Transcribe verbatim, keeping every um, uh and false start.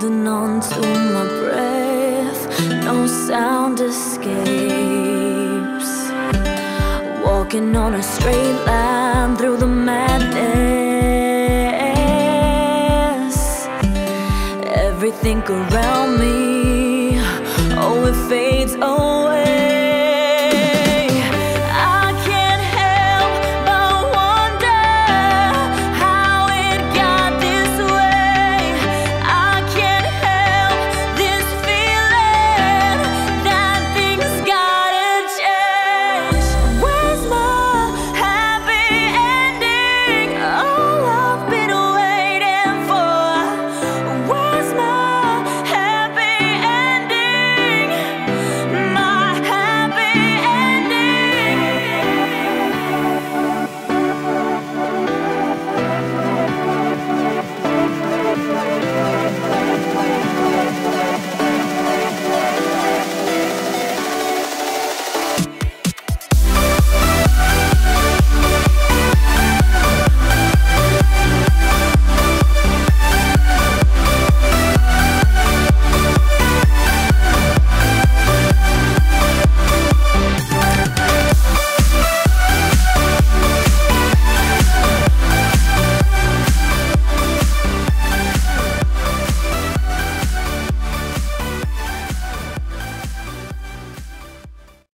holding on to my breath, no sound escapes. Walking on a straight line through the madness. Everything around me, oh, it fades away.